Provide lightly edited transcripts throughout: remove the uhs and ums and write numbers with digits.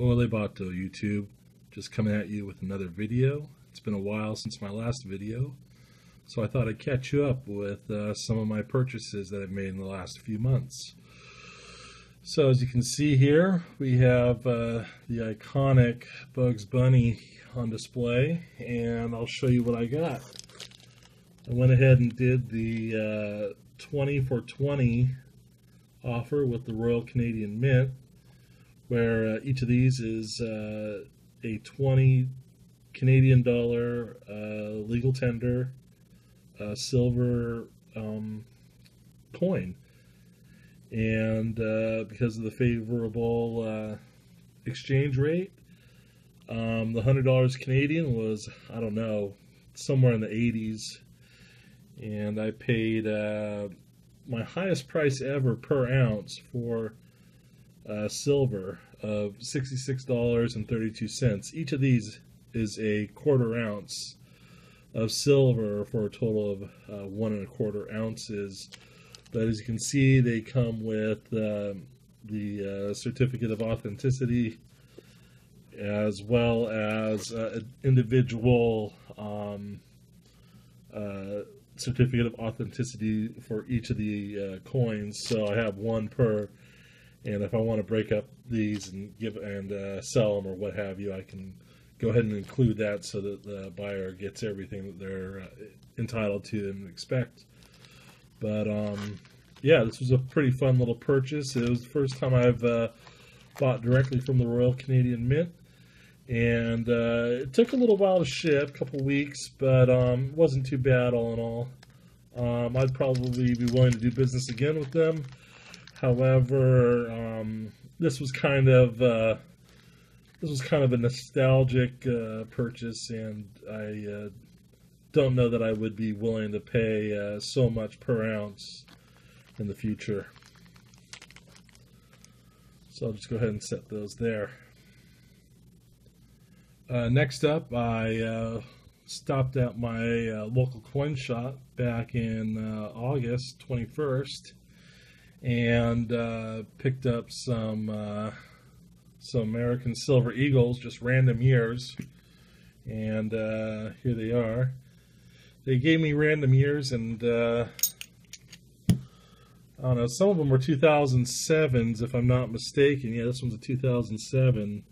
Ole Bato YouTube, just coming at you with another video. It's been a while since my last video, so I thought I'd catch you up with some of my purchases that I've made in the last few months. So as you can see here, we have the iconic Bugs Bunny on display, and I'll show you what I got. I went ahead and did the 20 for 20 offer with the Royal Canadian Mint, where each of these is a 20 Canadian dollar legal tender silver coin. And because of the favorable exchange rate, the $100 Canadian was, I don't know, somewhere in the 80s. And I paid my highest price ever per ounce for silver of $66.32. Each of these is a quarter ounce of silver for a total of 1 1/4 ounces. But as you can see, they come with the certificate of authenticity, as well as an individual certificate of authenticity for each of the coins. So I have one per, and if I want to break up these and give and sell them or what have you, I can go ahead and include that so that the buyer gets everything that they're entitled to and expect. But yeah, this was a pretty fun little purchase. It was the first time I've bought directly from the Royal Canadian Mint, and it took a little while to ship, a couple weeks, but it wasn't too bad all in all. I'd probably be willing to do business again with them. However, this was kind of a nostalgic purchase, and I don't know that I would be willing to pay so much per ounce in the future. So I'll just go ahead and set those there. Next up, I stopped at my local coin shop back in August 21st and picked up some American Silver Eagles, just random years, and here they are. They gave me random years, and I don't know, some of them were 2007s if I'm not mistaken. Yeah, this one's a 2007.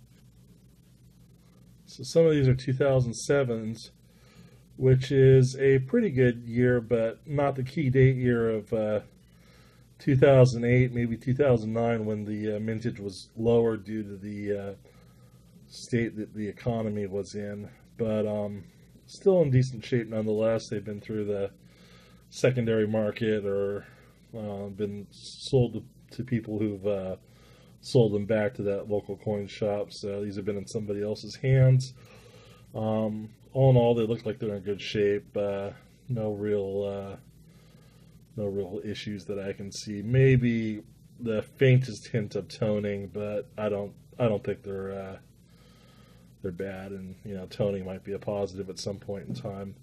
So some of these are 2007s, which is a pretty good year, but not the key date year of 2008, maybe 2009, when the mintage was lower due to the state that the economy was in. But still in decent shape nonetheless. They've been through the secondary market or been sold to people who've sold them back to that local coin shop. So these have been in somebody else's hands. All in all, they look like they're in good shape. No real issues that I can see. Maybe the faintest hint of toning, but I don't think they're bad, and you know, toning might be a positive at some point in time.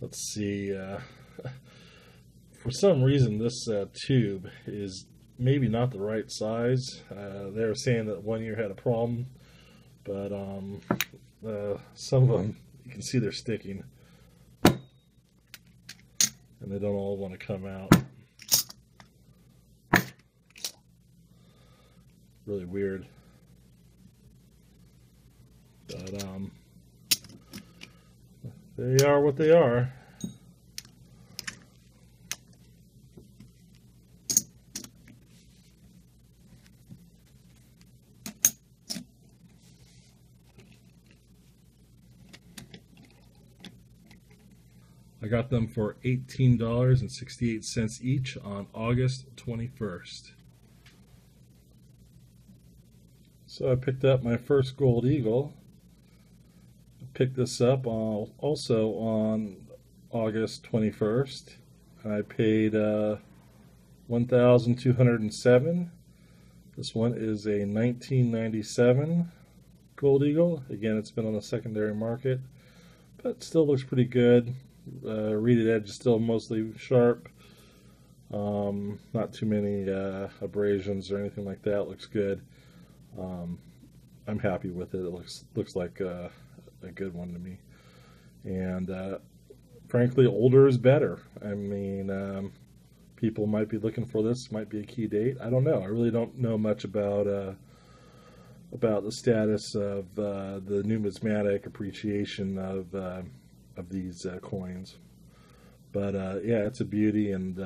Let's see. For some reason, this tube is maybe not the right size. They were saying that one year had a problem, but some of them, you can see they're sticking, and they don't all want to come out. Really weird. But they are what they are. I got them for $18.68 each on August 21st. So I picked up my first Gold Eagle. I picked this up also on August 21st. I paid $1,207. This one is a 1997 Gold Eagle. Again, it's been on the secondary market, but still looks pretty good. Reeded edge is still mostly sharp. Not too many abrasions or anything like that. Looks good. I'm happy with it. It looks like a good one to me. And frankly, older is better. I mean, people might be looking for this. Might be a key date. I don't know. I really don't know much about the status of the numismatic appreciation of these coins. But yeah, it's a beauty, and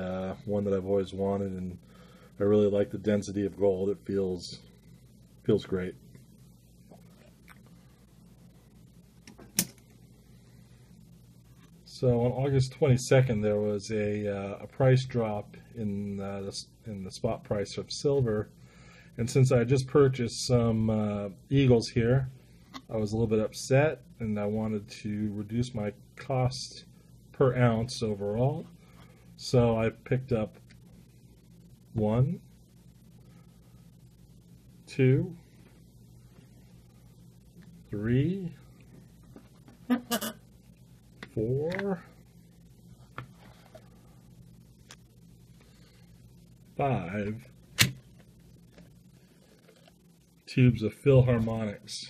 one that I've always wanted, and I really like the density of gold. It feels great. So on August 22nd, there was a price drop in the spot price of silver, and since I just purchased some Eagles here, I was a little bit upset, and I wanted to reduce my cost per ounce overall. So I picked up 1, 2, 3, 4, 5 tubes of Philharmonics.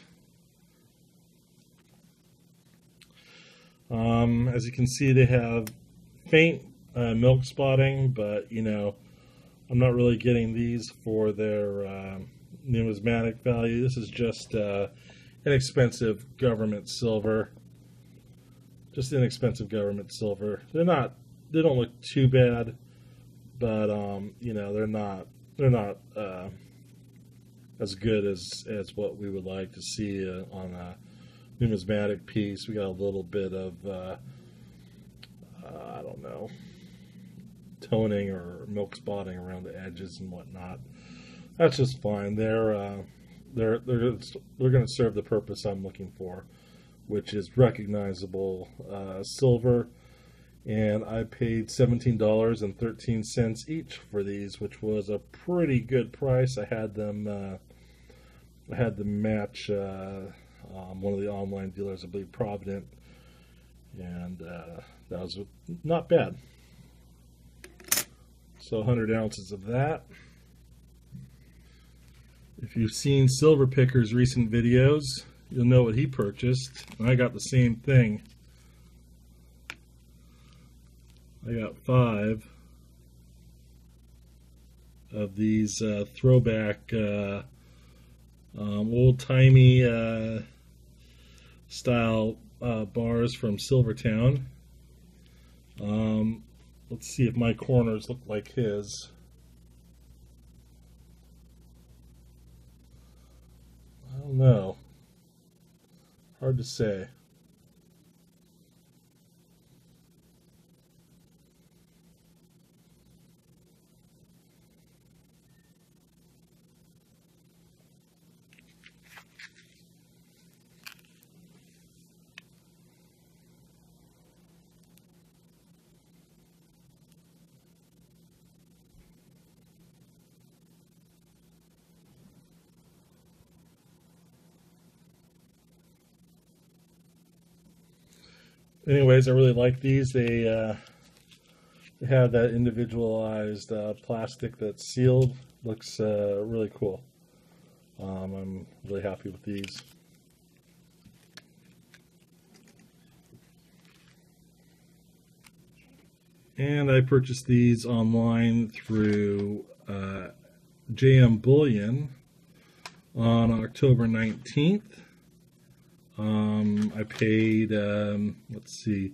As you can see, they have faint milk spotting, but you know, I'm not really getting these for their numismatic value. This is just inexpensive government silver. Just inexpensive government silver. They don't look too bad, but you know, they're not as good as what we would like to see on a numismatic piece. We got a little bit of I don't know, toning or milk spotting around the edges and whatnot. That's just fine. They're going to serve the purpose I'm looking for, which is recognizable silver. And I paid $17.13 each for these, which was a pretty good price. I had them match one of the online dealers, I believe Provident, and that was not bad. So 100 ounces of that. If you've seen Silver Picker's recent videos, you'll know what he purchased, and I got the same thing. I got 5 of these throwback old-timey style bars from SilverTowne. Let's see if my corners look like his. I don't know. Hard to say. Anyways, I really like these. They have that individualized plastic that's sealed. Looks really cool. I'm really happy with these. And I purchased these online through JM Bullion on October 19th. I paid, let's see,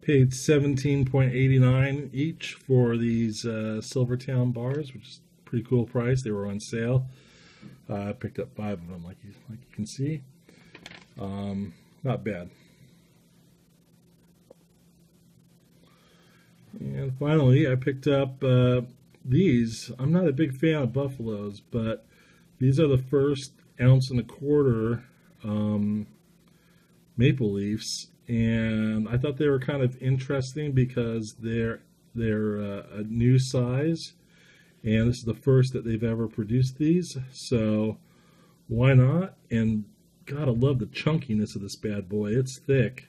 paid $17.89 each for these SilverTowne bars, which is a pretty cool price. They were on sale. I picked up 5 of them, like you can see. Not bad. And finally, I picked up these. I'm not a big fan of buffaloes, but these are the first ounce and a quarter Maple Leafs, and I thought they were kind of interesting because they're a new size, and this is the first that they've ever produced these, so why not? And gotta love the chunkiness of this bad boy. It's thick.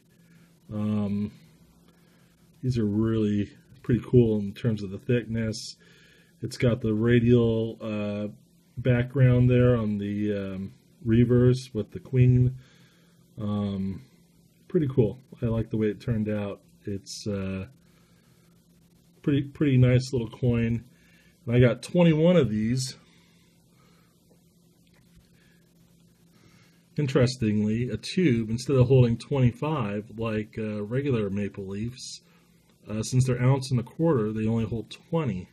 These are really pretty cool in terms of the thickness. It's got the radial background there on the reverse with the queen. Pretty cool. I like the way it turned out. It's pretty nice little coin. And I got 21 of these. Interestingly, a tube, instead of holding 25 like regular Maple Leafs, since they're ounce and a quarter, they only hold 20.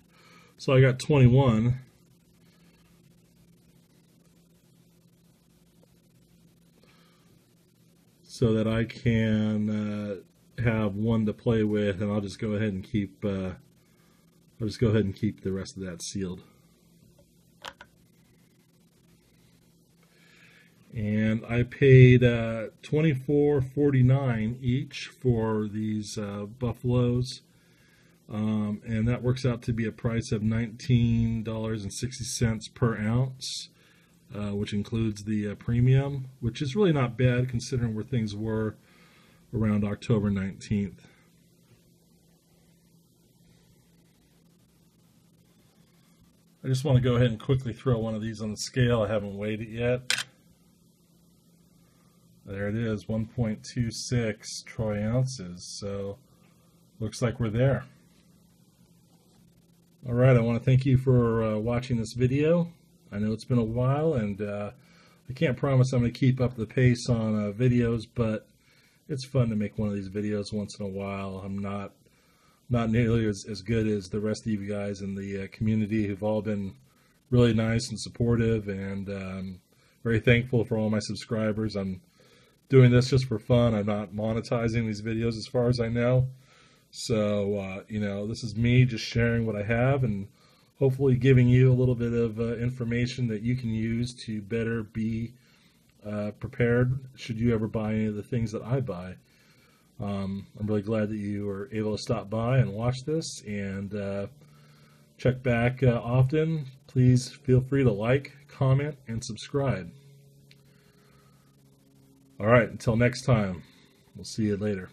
So I got 21. So that I can have one to play with, and I'll just go ahead and keep. I'll just go ahead and keep the rest of that sealed. And I paid $24.49 each for these buffaloes, and that works out to be a price of $19.60 per ounce. Which includes the premium, which is really not bad considering where things were around October 19th. I just want to go ahead and quickly throw one of these on the scale. I haven't weighed it yet. There it is, 1.26 troy ounces. So looks like we're there. All right, I want to thank you for watching this video. I know it's been a while, and I can't promise I'm going to keep up the pace on videos, but it's fun to make one of these videos once in a while. I'm not nearly as good as the rest of you guys in the community who've all been really nice and supportive, and very thankful for all my subscribers. I'm doing this just for fun. I'm not monetizing these videos as far as I know. So, you know, this is me just sharing what I have, and hopefully giving you a little bit of information that you can use to better be prepared should you ever buy any of the things that I buy. I'm really glad that you were able to stop by and watch this, and check back often. Please feel free to like, comment, and subscribe. All right, until next time, we'll see you later.